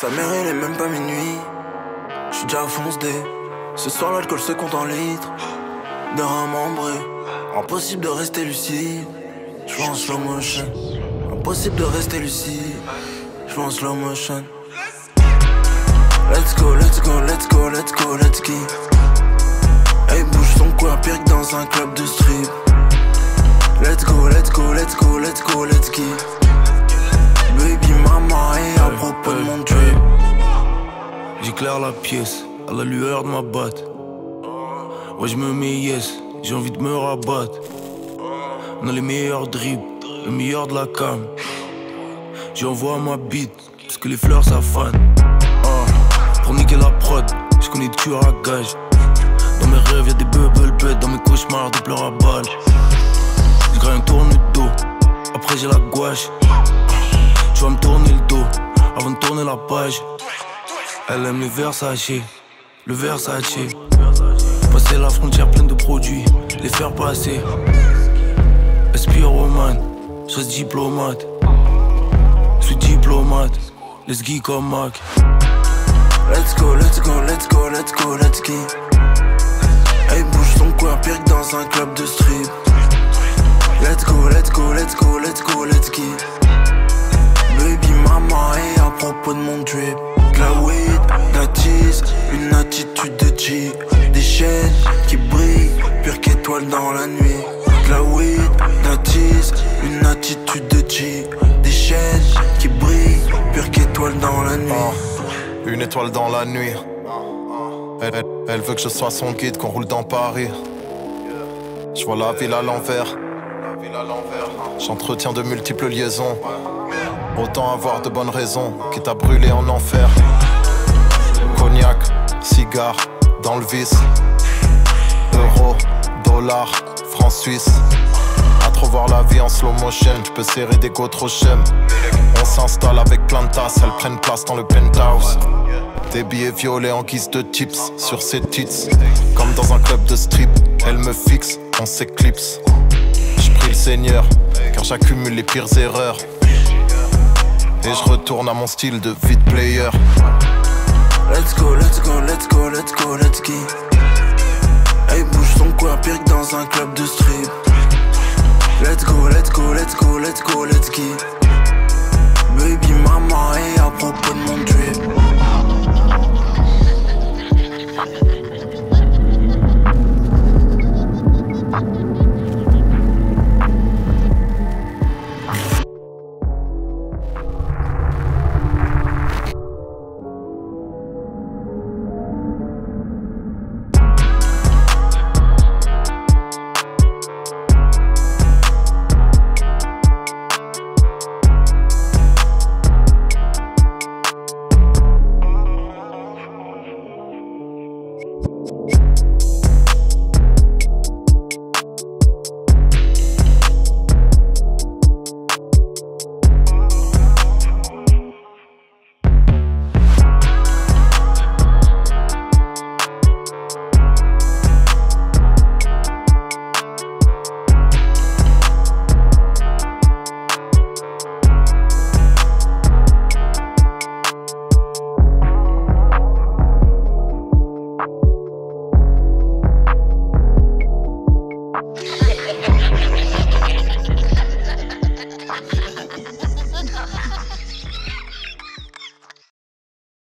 Sa mère elle est même pas minuit, j'suis déjà foncé. Ce soir l'alcool se compte en litres, d'un remembré. Impossible de rester lucide, j'vois en slow motion. Impossible de rester lucide, j'vois en slow motion. Let's go, let's go, let's go, let's go, let's go. Elle bouge son coin pire que dans un club de strip. Let's go, let's go, let's go, let's go, let's go. Baby maman et à propos de mon trip. J'éclaire la pièce à la lueur de ma batte. Ouais, je me mets yes, j'ai envie de me rabattre. On a les meilleurs dribbles, le meilleur de la cam. J'envoie ma bite, parce que les fleurs ça fane. Pour niquer la prod, je connais des tueurs à gages. Dans mes rêves y'a des bubble beds, dans mes cauchemars des pleurs à balles. J'graille un tourne le dos, après j'ai la gouache. Tu vas me tourner le dos, avant de tourner la page. Elle aime les Versace, le Versace. Passer la frontière pleine de produits, les faire passer. Espiromane, sois diplomate. Je suis diplomate, les geeks comme Mac. Let's go, let's go, let's go, let's go, let's go. Elle bouge son coin pire que dans un club de strip. Let's go, let's go, let's go, let's go, let's go. Baby maman et à propos de mon drip. De la weed, de la tease, une attitude de G. Des chaînes qui brillent, pire qu'étoile dans la nuit. De la weed, de la tease, une attitude de G. Des chaînes qui brillent, pire qu'étoile dans la nuit. Une étoile dans la nuit. Elle veut que je sois son guide, qu'on roule dans Paris. Je vois la ville à l'envers. J'entretiens de multiples liaisons. Autant avoir de bonnes raisons, quitte à brûler en enfer. Cognac, cigare, dans le vice. Euros, dollars, francs suisses. À trop voir la vie en slow motion, je peux serrer des go trop chum. On s'installe avec plein de tasses, elles prennent place dans le penthouse. Des billets violets en guise de tips sur ses tits. Comme dans un club de strip, elle me fixe, on s'éclipse. Je prie le Seigneur, car j'accumule les pires erreurs. Et je retourne à mon style de vide player. Let's go, let's go, let's go, let's go, let's go. Elle bouge son coin pire que dans un club de strip. Let's go, let's go, let's go, let's go, let's go. Baby maman et à propos de mon trip.